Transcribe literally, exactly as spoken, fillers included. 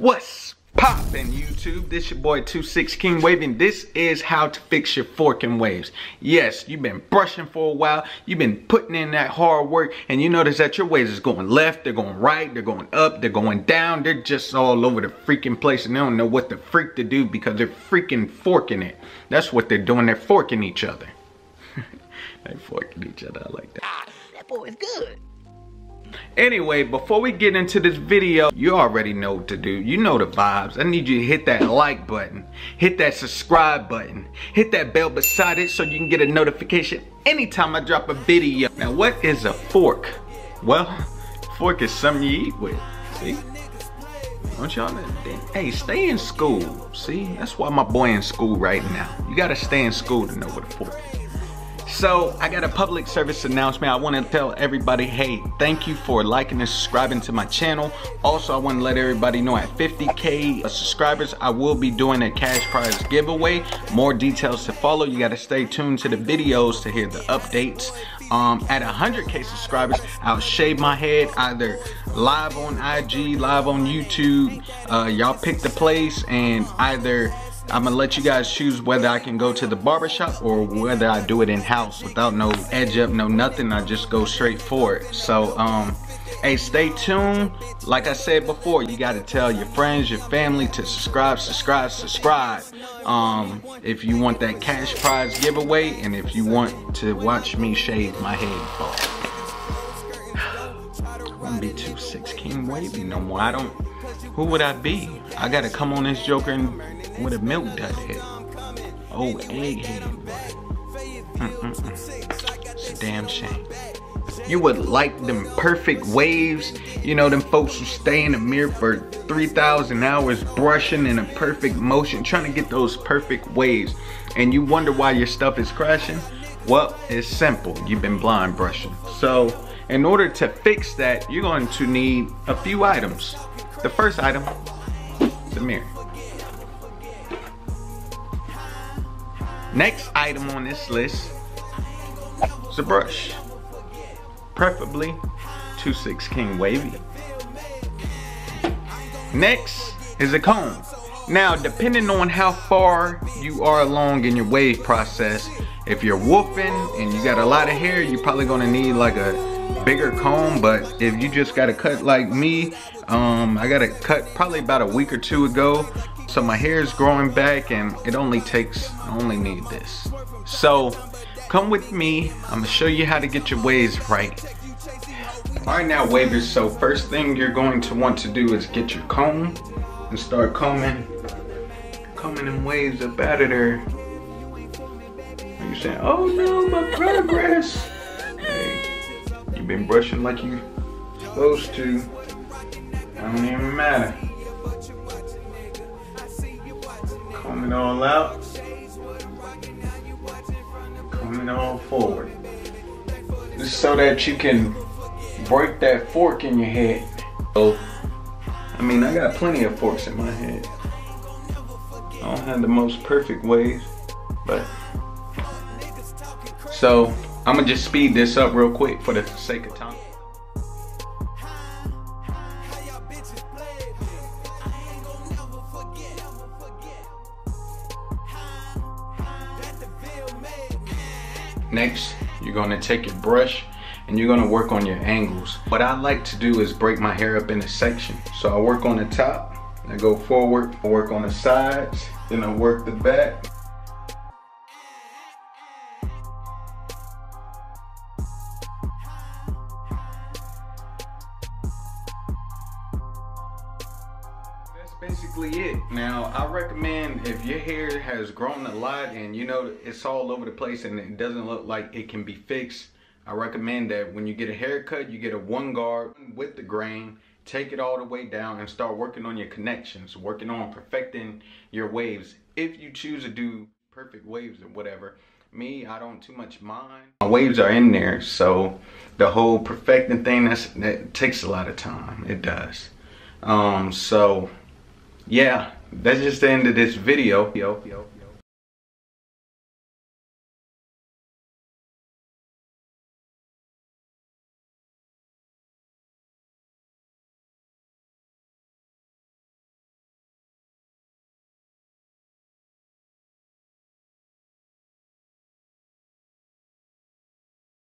What's poppin' YouTube? This your boy twenty-six King Wavy, and this is how to fix your forking waves. Yes, you've been brushing for a while, you've been putting in that hard work, and you notice that your waves is going left, they're going right, they're going up, they're going down, they're just all over the freaking place, and they don't know what the freak to do because they're freaking forking it. That's what they're doing, they're forking each other. They're forking each other, I like that. Ah, that boy is good. Anyway, before we get into this video, you already know what to do. You know the vibes. I need you to hit that like button, hit that subscribe button, hit that bell beside it so you can get a notification anytime I drop a video. Now, what is a fork? Well, fork is something you eat with. See? Don't y'all know? Hey, stay in school. See? That's why my boy in school right now. You gotta stay in school to know what a fork is. So, I got a public service announcement. I want to tell everybody, hey, thank you for liking and subscribing to my channel. Also, I want to let everybody know at fifty K subscribers, I will be doing a cash prize giveaway. More details to follow. You got to stay tuned to the videos to hear the updates. Um, at one hundred K subscribers, I'll shave my head either live on I G, live on YouTube. Uh, y'all pick the place, and either I'm gonna let you guys choose whether I can go to the barbershop or whether I do it in-house without no edge up, no nothing. I just go straight for it. So, um, hey, stay tuned. Like I said before, you gotta tell your friends, your family to subscribe, subscribe, subscribe. Um, if you want that cash prize giveaway and if you want to watch me shave my head. I wouldn't be twenty-six King Wavy no more. I don't, who would I be? I gotta come on this joker and with a milk dud head. Oh, egghead. Mm -mm -mm. It's a damn shame. You would like them perfect waves. You know, them folks who stay in the mirror for three thousand hours brushing in a perfect motion, trying to get those perfect waves. And you wonder why your stuff is crashing? Well, it's simple. You've been blind brushing. So, in order to fix that, you're going to need a few items. The first item is a mirror. Next item on this list is a brush, preferably twenty-six King Wavy. Next is a comb. Now, depending on how far you are along in your wave process, if you're woofing and you got a lot of hair, you're probably gonna need like a bigger comb. But if you just got a cut like me, um, I got a cut probably about a week or two ago. So my hair is growing back and it only takes, I only need this. So come with me, I'm gonna show you how to get your waves right. All right now wavers, so first thing you're going to want to do is get your comb and start combing, combing them waves up out of there. Are you saying, oh no, my progress. Hey, you've been brushing like you supposed to. Don't even matter. Comb it all out. Comb it all forward. Just so that you can break that fork in your head. Oh, I mean, I got plenty of forks in my head. I don't have the most perfect waves, but. So, I'm gonna just speed this up real quick for the sake of time. Next, you're going to take your brush and you're going to work on your angles. What I like to do is break my hair up into sections. So I work on the top, I go forward, I work on the sides, then I work the back. Basically it. Now I recommend if your hair has grown a lot and you know it's all over the place and it doesn't look like it can be fixed, I recommend that when you get a haircut you get a one guard with the grain, take it all the way down and start working on your connections, working on perfecting your waves if you choose to do perfect waves or whatever. Me, I don't too much mind. My waves are in there, so the whole perfecting thing, that's, that takes a lot of time. It does. Um so yeah, that's just the end of this video. Yo, yo.